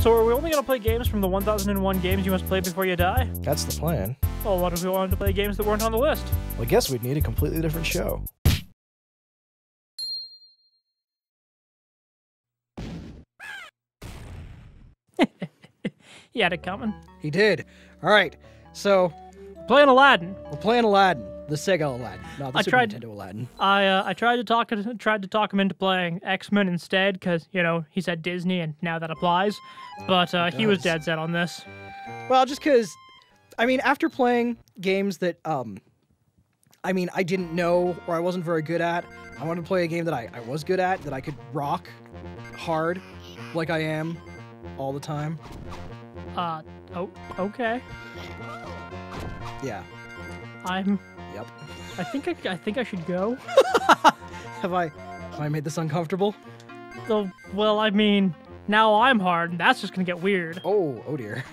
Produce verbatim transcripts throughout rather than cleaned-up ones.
So are we only going to play games from the one thousand one games you must play before you die? That's the plan. Well, what if we wanted to play games that weren't on the list? Well, I guess we'd need a completely different show. He had it coming. He did. All right, so... Playing Aladdin. We're playing Aladdin. The Sega Aladdin, not the I Super tried, Nintendo Aladdin. I uh, I tried to talk tried to talk him into playing X-Men instead, because you know he said Disney, and now that applies. But uh, he was dead set on this. Well, just because, I mean, after playing games that, um, I mean, I didn't know or I wasn't very good at, I wanted to play a game that I I was good at, that I could rock hard, like I am, all the time. Uh oh. Okay. Yeah. I'm. Yep. I think I, I think I should go. have I have I made this uncomfortable? Oh, well, I mean, now I'm hard, and that's just gonna get weird. Oh, oh dear.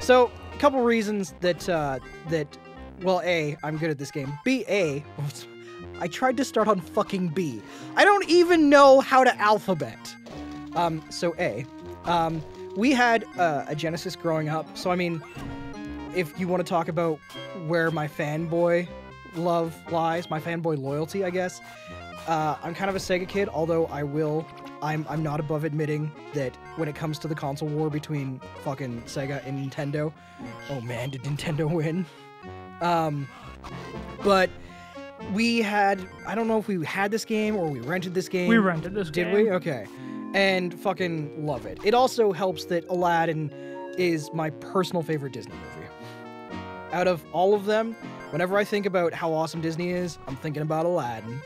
So, a couple reasons that uh, that, well, A, I'm good at this game. B, A, I tried to start on fucking B. I don't even know how to alphabet. Um, so A, um, we had uh, a Genesis growing up, so I mean. If you want to talk about where my fanboy love lies, my fanboy loyalty, I guess, uh, I'm kind of a Sega kid, although I will, I'm, I'm not above admitting that when it comes to the console war between fucking Sega and Nintendo, oh man, did Nintendo win? Um, but we had, I don't know if we had this game or we rented this game. We rented this game. Did we? Okay. And fucking love it. It also helps that Aladdin is my personal favorite Disney movie. Out of all of them, whenever I think about how awesome Disney is, I'm thinking about Aladdin.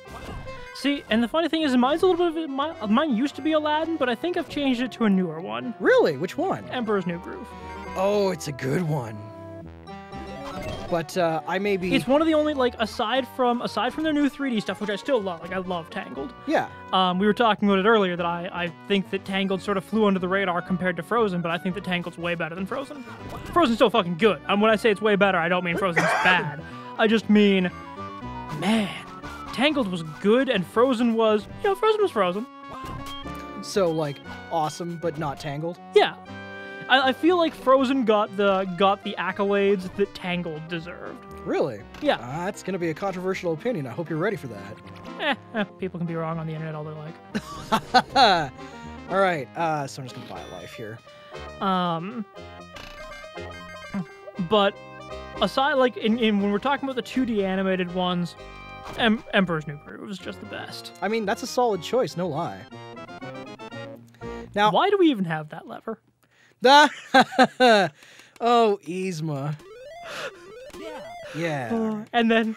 See, and the funny thing is, mine's a little bit of mine, mine used to be Aladdin, but I think I've changed it to a newer one. Really? Which one? Emperor's New Groove. Oh, it's a good one. But uh, I may be. It's one of the only, like, aside from aside from their new three D stuff, which I still love. Like, I love Tangled. Yeah. Um, we were talking about it earlier that I I think that Tangled sort of flew under the radar compared to Frozen, but I think that Tangled's way better than Frozen. Frozen's still fucking good. And um, when I say it's way better, I don't mean Frozen's bad. I just mean, man, Tangled was good and Frozen was, you know, Frozen was Frozen. So like awesome, but not Tangled. Yeah. I feel like Frozen got the got the accolades that Tangled deserved. Really? Yeah. Uh, that's going to be a controversial opinion. I hope you're ready for that. Eh, eh, people can be wrong on the internet all they like. All right. Uh, so I'm just going to buy a life here. Um. But aside, like in, in when we're talking about the two D animated ones, em Emperor's New Groove is just the best. I mean, that's a solid choice, no lie. Now, why do we even have that lever? Oh, Yzma. Yeah. Yeah. Oh, and then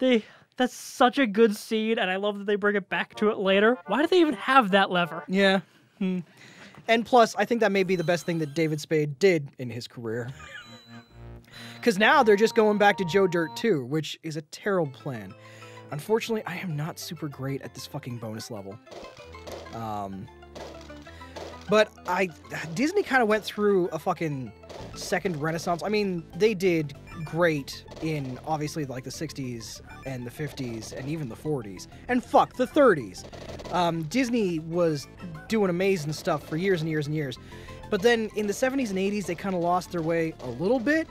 they that's such a good scene, and I love that they bring it back to it later. Why do they even have that lever? Yeah. Hmm. And plus, I think that may be the best thing that David Spade did in his career. Because now they're just going back to Joe Dirt two, which is a terrible plan. Unfortunately, I am not super great at this fucking bonus level. Um... But I, Disney kind of went through a fucking second renaissance. I mean, they did great in, obviously, like, the sixties and the fifties and even the forties. And fuck, the thirties. Um, Disney was doing amazing stuff for years and years and years. But then in the seventies and eighties, they kind of lost their way a little bit.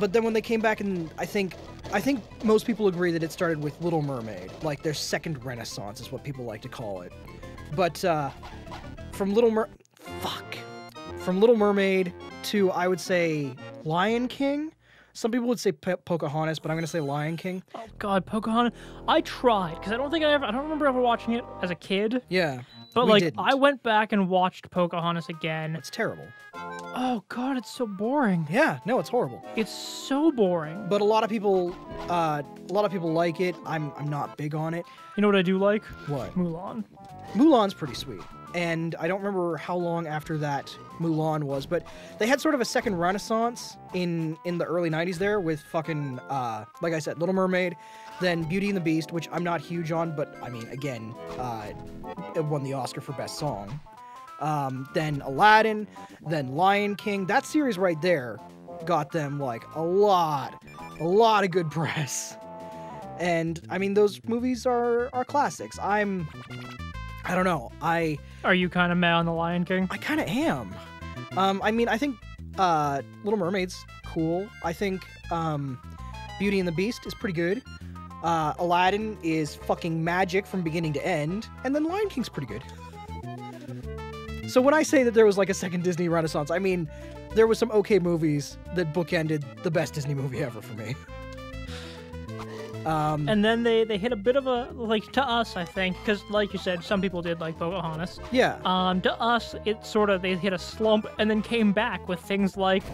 But then when they came back, and I think... I think most people agree that it started with Little Mermaid. Like, their second renaissance is what people like to call it. But, uh... From Little Mer... Fuck. From Little Mermaid to, I would say, Lion King. Some people would say Pocahontas, but I'm going to say Lion King. Oh, God, Pocahontas. I tried, because I don't think I ever... I don't remember ever watching it as a kid. Yeah, But, like, didn't. I went back and watched Pocahontas again. It's terrible. Oh, God, it's so boring. Yeah, no, it's horrible. It's so boring. But a lot of people... Uh, a lot of people like it. I'm, I'm not big on it. You know what I do like? What? Mulan. Mulan's pretty sweet. And I don't remember how long after that Mulan was, but they had sort of a second renaissance in in the early nineties there with fucking, uh, like I said, Little Mermaid, then Beauty and the Beast, which I'm not huge on, but I mean, again, uh, it won the Oscar for Best Song. Um, then Aladdin, then Lion King. That series right there got them, like, a lot, a lot of good press. And, I mean, those movies are, are classics. I'm... I don't know. I... Are you kind of mad on the Lion King? I kind of am. Um, I mean, I think uh, Little Mermaid's cool. I think um, Beauty and the Beast is pretty good. Uh, Aladdin is fucking magic from beginning to end. And then Lion King's pretty good. So when I say that there was like a second Disney renaissance, I mean, there was some okay movies that bookended the best Disney movie ever for me. Um, and then they, they hit a bit of a, like, to us, I think, because like you said, some people did like Pocahontas. Yeah. Um, to us, it sort of, they hit a slump and then came back with things like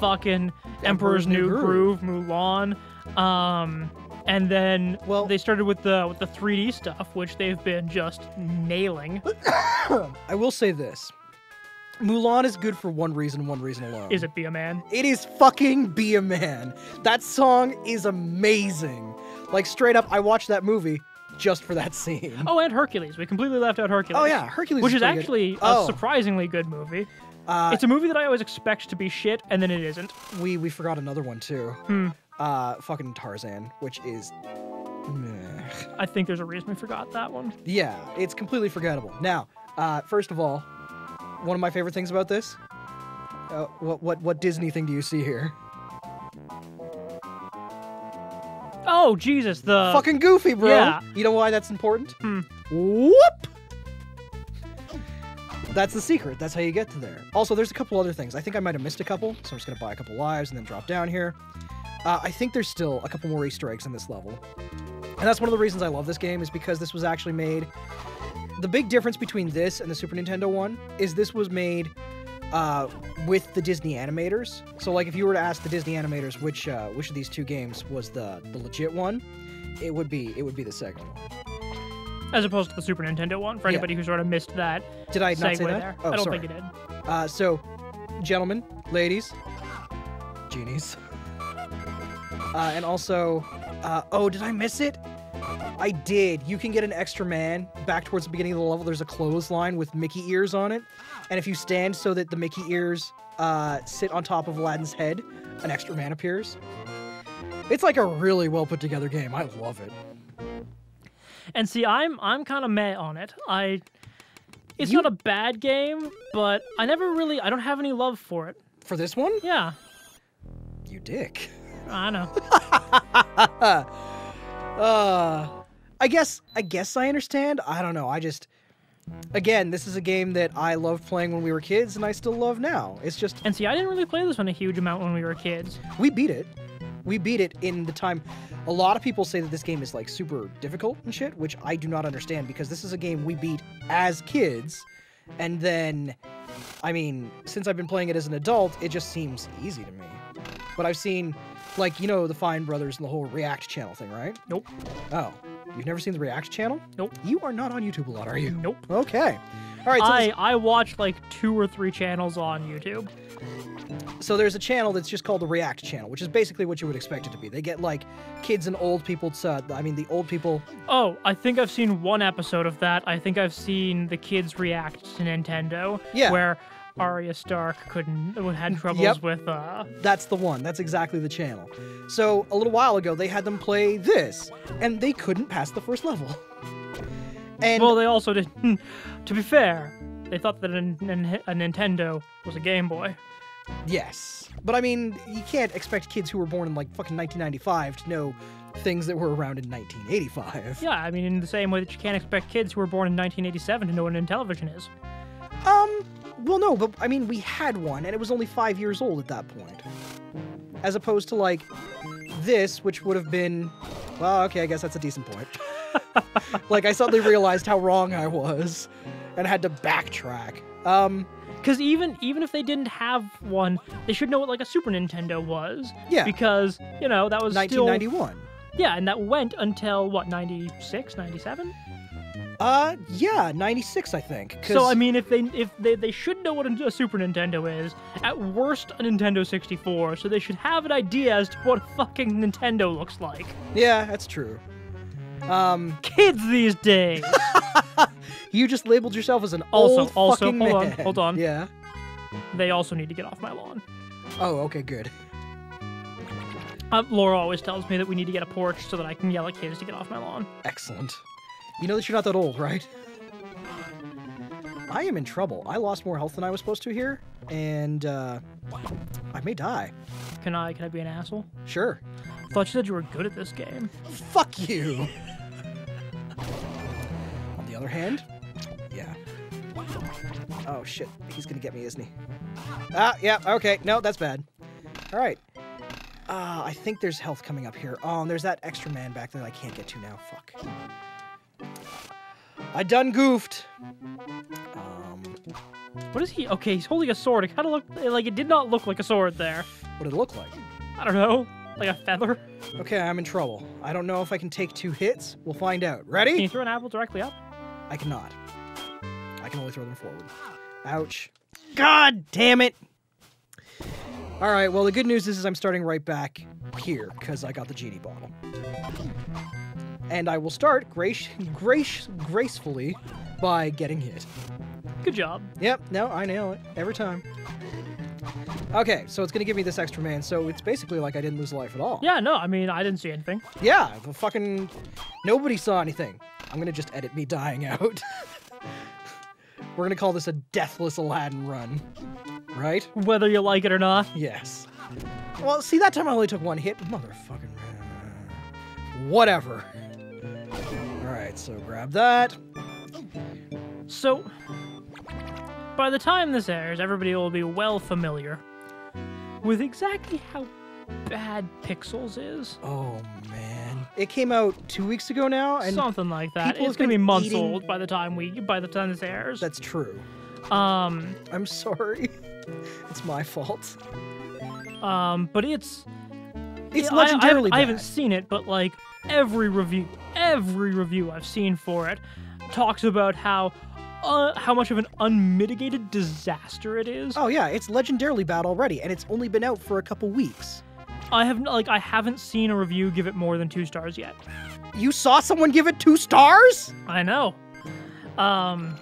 fucking Emperor's, Emperor's New Groove, Mulan, um, and then well, they started with the with the three D stuff, which they've been just nailing. I will say this. Mulan is good for one reason, one reason alone. Is it Be a Man? It is fucking Be a Man. That song is amazing. Like, straight up, I watched that movie just for that scene. Oh, and Hercules. We completely left out Hercules. Oh, yeah. Hercules Which is, is actually good. a oh. surprisingly good movie. Uh, it's a movie that I always expect to be shit, and then it isn't. We we forgot another one, too. Hmm. Uh, fucking Tarzan, which is... Meh. I think there's a reason we forgot that one. Yeah, it's completely forgettable. Now, uh, first of all, one of my favorite things about this? Uh, what what what Disney thing do you see here? Oh, Jesus, the... Fucking Goofy, bro! Yeah. You know why that's important? Hmm. Whoop! That's the secret. That's how you get to there. Also, there's a couple other things. I think I might have missed a couple, so I'm just gonna buy a couple lives and then drop down here. Uh, I think there's still a couple more Easter eggs in this level. And that's one of the reasons I love this game, is because this was actually made... The big difference between this and the Super Nintendo one is this was made uh, with the Disney animators. So, like, if you were to ask the Disney animators which uh, which of these two games was the the legit one, it would be it would be the second one, as opposed to the Super Nintendo one. For anybody yeah. who sort of missed that, did I not say that? There. Oh, I don't sorry. think you did. Uh, so, gentlemen, ladies, genies, uh, and also, uh, oh, did I miss it? I did. You can get an extra man back towards the beginning of the level. There's a clothesline with Mickey ears on it. And if you stand so that the Mickey ears uh, sit on top of Aladdin's head, an extra man appears. It's like a really well put together game. I love it. And see, I'm I'm kind of meh on it. I It's you... not a bad game, but I never really... I don't have any love for it. For this one? Yeah. You dick. I know. Uh, I guess, I guess I understand. I don't know. I just, again, this is a game that I loved playing when we were kids and I still love now. It's just... And see, I didn't really play this one a huge amount when we were kids. We beat it. We beat it in the time. A lot of people say that this game is like super difficult and shit, which I do not understand, because this is a game we beat as kids. And then, I mean, since I've been playing it as an adult, it just seems easy to me. But I've seen... Like, you know, the Fine Brothers and the whole React channel thing, right? Nope. Oh. You've never seen the React channel? Nope. You are not on YouTube a lot, are you? Nope. Okay. All right. So I, this... I watch like two or three channels on YouTube. So there's a channel that's just called the React channel, which is basically what you would expect it to be. They get like kids and old people. To, I mean, the old people. Oh, I think I've seen one episode of that. I think I've seen the kids react to Nintendo. Yeah. Where... Arya Stark couldn't had troubles yep. with uh that's the one that's exactly the channel. So a little while ago they had them play this and they couldn't pass the first level. And well, they also didn't, to be fair, they thought that a, a Nintendo was a Game Boy. Yes, but I mean, you can't expect kids who were born in like fucking nineteen ninety-five to know things that were around in nineteen eighty-five. Yeah, I mean, in the same way that you can't expect kids who were born in nineteen eighty-seven to know what Intellivision is. Um, well, no, but, I mean, we had one, and it was only five years old at that point. As opposed to, like, this, which would have been... Well, okay, I guess that's a decent point. Like, I suddenly realized how wrong I was, and had to backtrack. Um... Because even, even if they didn't have one, they should know what, like, a Super Nintendo was. Yeah. Because, you know, that was nineteen ninety-one. Still... Yeah, and that went until, what, ninety-six, ninety-seven? Uh, yeah, ninety-six, I think. Cause... So, I mean, if they if they, they should know what a Super Nintendo is, at worst, a Nintendo sixty-four, so they should have an idea as to what a fucking Nintendo looks like. Yeah, that's true. Um... Kids these days! You just labeled yourself as an also, old also, fucking hold man. on, hold on. Yeah? They also need to get off my lawn. Oh, okay, good. Uh, Laura always tells me that we need to get a porch so that I can yell at kids to get off my lawn. Excellent. You know that you're not that old, right? I am in trouble. I lost more health than I was supposed to here, and uh, I may die. Can I? Can I be an asshole? Sure. I thought you said you were good at this game. Fuck you. On the other hand, yeah. Oh shit, he's gonna get me, isn't he? Ah, yeah. Okay, no, that's bad. All right. Uh, I think there's health coming up here. Oh, and there's that extra man back there that I can't get to now. Fuck. I done goofed. Um, what is he? Okay, he's holding a sword. It kind of looked like it did not look like a sword there. What did it look like? I don't know. Like a feather. Okay, I'm in trouble. I don't know if I can take two hits. We'll find out. Ready? Can you throw an apple directly up? I cannot. I can only throw them forward. Ouch. God damn it. All right, well, the good news is, is I'm starting right back here because I got the genie bottle. And I will start grace, grace, gracefully by getting hit. Good job. Yep, no, I nail it every time. Okay, so it's going to give me this extra man, so it's basically like I didn't lose life at all. Yeah, no, I mean, I didn't see anything. Yeah, the fucking... Nobody saw anything. I'm going to just edit me dying out. We're going to call this a deathless Aladdin run. Right? Whether you like it or not. Yes. Well, see, that time I only took one hit. Motherfucking... Whatever. Alright, so grab that. So, by the time this airs, everybody will be well familiar with exactly how bad Pixels is. Oh, man. It came out two weeks ago now, and something like that. It's gonna be months eating... old by the time we by the time this airs. That's true. Um I'm sorry. It's my fault. Um, but it's It's yeah, legendarily I, I, I haven't bad. seen it, but like every review, every review I've seen for it talks about how uh, how much of an unmitigated disaster it is. Oh yeah, it's legendarily bad already, and it's only been out for a couple weeks. I haven't like I haven't seen a review give it more than two stars yet. You saw someone give it two stars? I know. Um,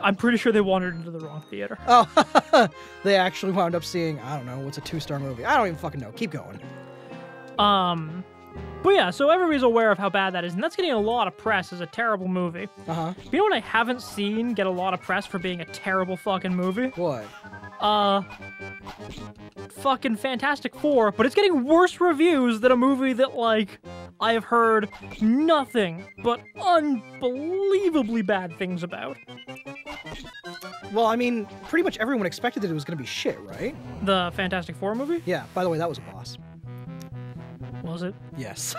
I'm pretty sure they wandered into the wrong theater. Oh, they actually wound up seeing I don't know what's a two-star movie. I don't even fucking know. Keep going. Um, but yeah, so everybody's aware of how bad that is, and that's getting a lot of press as a terrible movie. Uh-huh. You know what I haven't seen get a lot of press for being a terrible fucking movie? What? Uh, fucking Fantastic Four, but it's getting worse reviews than a movie that, like, I have heard nothing but unbelievably bad things about. Well, I mean, pretty much everyone expected that it was gonna be shit, right? The Fantastic Four movie? Yeah, by the way, that was a boss. Was it? Yes.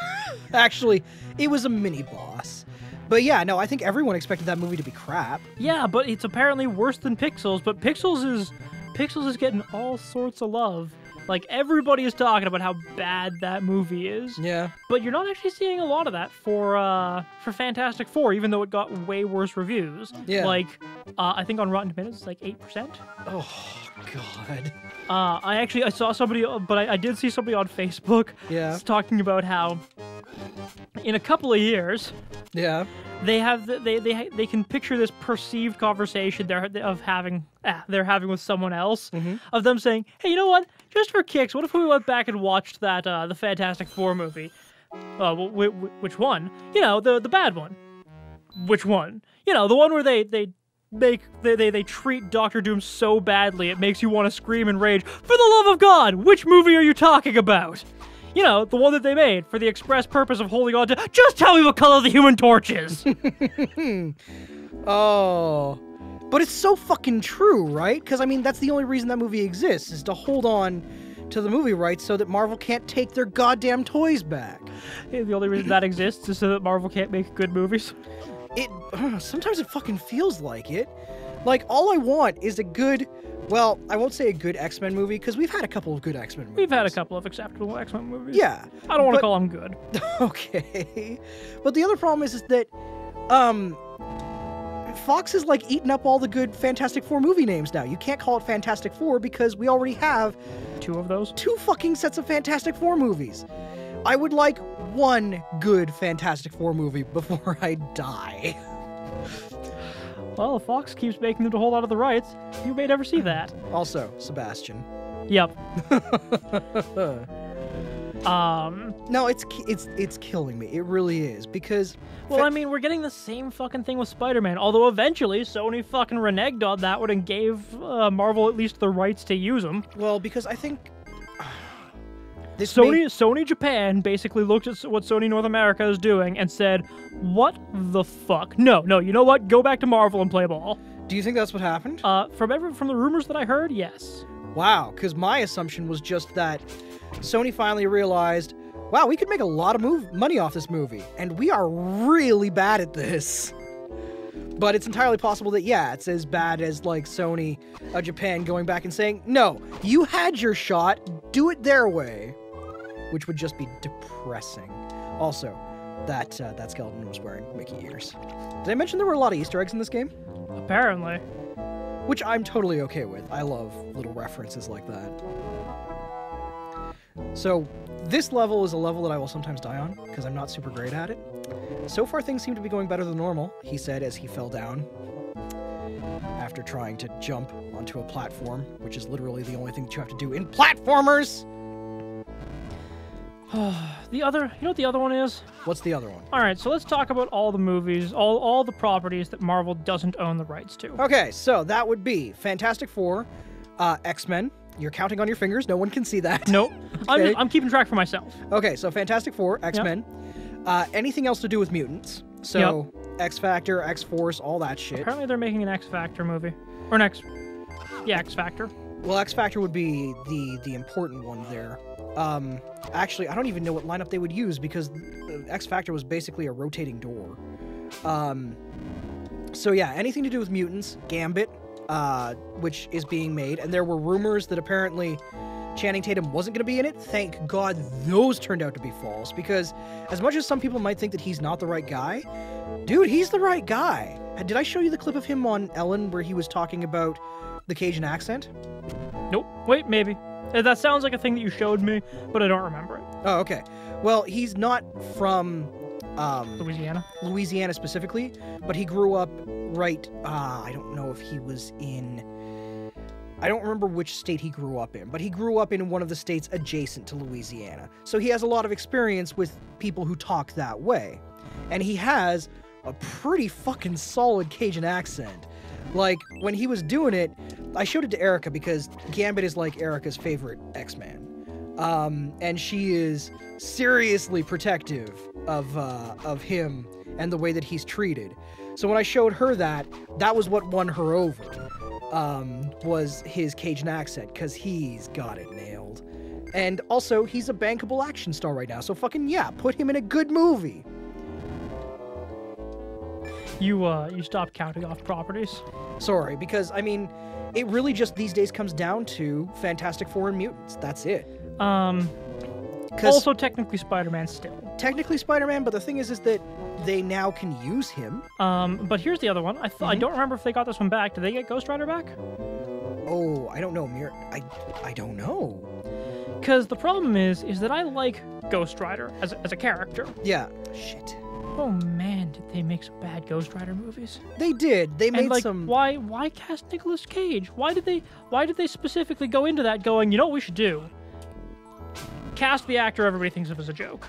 Actually, it was a mini-boss. But yeah, no, I think everyone expected that movie to be crap. Yeah, but it's apparently worse than Pixels, but Pixels is... Pixels is getting all sorts of love. Like, everybody is talking about how bad that movie is. Yeah. But you're not actually seeing a lot of that for uh, for Fantastic Four, even though it got way worse reviews. Yeah. Like, uh, I think on Rotten Tomatoes, it's like eight percent. Oh, God. Uh, I actually, I saw somebody, but I, I did see somebody on Facebook yeah. talking about how in a couple of years... Yeah. They have the, they they they can picture this perceived conversation they're of having ah, they're having with someone else mm-hmm. of them saying, hey, you know what? Just for kicks, what if we went back and watched that uh, the Fantastic Four movie? Uh, w w which one? You know, the the bad one. Which one? You know, the one where they they make they they, they treat Doctor Doom so badly it makes you want to scream and rage. For the love of God! Which movie are you talking about? You know, the one that they made for the express purpose of holding on to. Just tell me what color the Human Torch is. Oh, but it's so fucking true, right? Because I mean, that's the only reason that movie exists is to hold on to the movie rights so that Marvel can't take their goddamn toys back. Yeah, the only reason that exists is so that Marvel can't make good movies. It uh, sometimes it fucking feels like it. Like, all I want is a good, well, I won't say a good X-Men movie, because we've had a couple of good X-Men movies. We've had a couple of acceptable X-Men movies. Yeah. I don't want to call them good. Okay. But the other problem is, is that um, Fox is, like, eating up all the good Fantastic Four movie names now. You can't call it Fantastic Four because we already have... Two of those? Two fucking sets of Fantastic Four movies. I would like one good Fantastic Four movie before I die. Well, if Fox keeps making them to hold out of the rights, you may never see that. Also, Sebastian. Yep. Um, no, it's it's it's killing me. It really is, because... Well, I mean, we're getting the same fucking thing with Spider-Man, although eventually Sony fucking reneged on that one and gave uh, Marvel at least the rights to use them. Well, because I think... This Sony may... Sony Japan basically looked at what Sony North America is doing and said, what the fuck? No, no, you know what? Go back to Marvel and play ball. Do you think that's what happened? Uh, from every, from the rumors that I heard, yes. Wow, because my assumption was just that Sony finally realized, wow, we could make a lot of move money off this movie, and we are really bad at this. But it's entirely possible that, yeah, it's as bad as, like, Sony uh, Japan going back and saying, no, you had your shot, do it their way. Which would just be depressing. Also, that uh, that skeleton was wearing Mickey ears. Did I mention there were a lot of Easter eggs in this game? Apparently. Which I'm totally okay with. I love little references like that. So, this level is a level that I will sometimes die on, because I'm not super great at it. So far, things seem to be going better than normal, he said as he fell down after trying to jump onto a platform, which is literally the only thing that you have to do in platformers! The other, you know what the other one is? What's the other one? All right, so let's talk about all the movies, all all the properties that Marvel doesn't own the rights to. Okay, so that would be Fantastic Four, uh, X-Men. You're counting on your fingers. No one can see that. Nope. Okay. I'm, just, I'm keeping track for myself. Okay, so Fantastic Four, X-Men. Yep. Uh, anything else to do with mutants. So yep. X-Factor, X-Force, all that shit. Apparently they're making an X-Factor movie. Or an X... Yeah, X-Factor. Well, X-Factor would be the, the important one there. Um, actually, I don't even know what lineup they would use, because X-Factor was basically a rotating door. Um, so yeah, anything to do with mutants, Gambit, uh, which is being made, and there were rumors that apparently Channing Tatum wasn't going to be in it. Thank God those turned out to be false, because as much as some people might think that he's not the right guy, dude, he's the right guy. Did I show you the clip of him on Ellen where he was talking about the Cajun accent? Nope. Wait, maybe. That sounds like a thing that you showed me, but I don't remember it. Oh, okay. Well, he's not from um, Louisiana. Louisiana specifically, but he grew up right. Uh, I don't know if he was in. I don't remember which state he grew up in, but he grew up in one of the states adjacent to Louisiana. So he has a lot of experience with people who talk that way, and he has a pretty fucking solid Cajun accent. Like, when he was doing it, I showed it to Erica because Gambit is, like, Erica's favorite X-Man. Um, and she is seriously protective of, uh, of him and the way that he's treated. So when I showed her that, that was what won her over, um, was his Cajun accent, because he's got it nailed. And also, he's a bankable action star right now, so fucking yeah, put him in a good movie. You, uh, you stopped counting off properties. Sorry, because, I mean, it really just these days comes down to Fantastic Four and Mutants. That's it. Um, also technically Spider-Man still. Technically Spider-Man, but the thing is is that they now can use him. Um, but here's the other one. I, th mm-hmm. I don't remember if they got this one back. Did they get Ghost Rider back? Oh, I don't know, Mir. I, I don't know. Because the problem is, is that I like Ghost Rider as a, as a character. Yeah. Shit. Oh man, did they make some bad Ghost Rider movies? They did. They made and, like, some. Why? Why cast Nicolas Cage? Why did they? Why did they specifically go into that? Going, you know what we should do? Cast the actor everybody thinks of as a joke.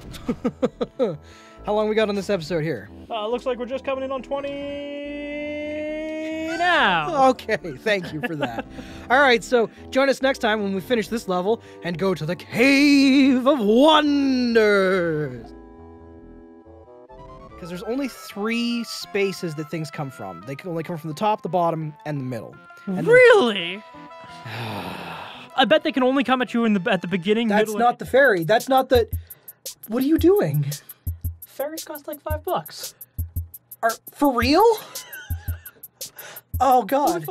How long we got on this episode here? Uh, looks like we're just coming in on twenty now. Okay, thank you for that. All right, so join us next time when we finish this level and go to the Cave of Wonders. Because there's only three spaces that things come from. They can only come from the top, the bottom, and the middle. And really? I bet they can only come at you in the at the beginning. That's middle, not the fairy. That's not the. What are you doing? Fairies cost like five bucks. Are for real? Oh God.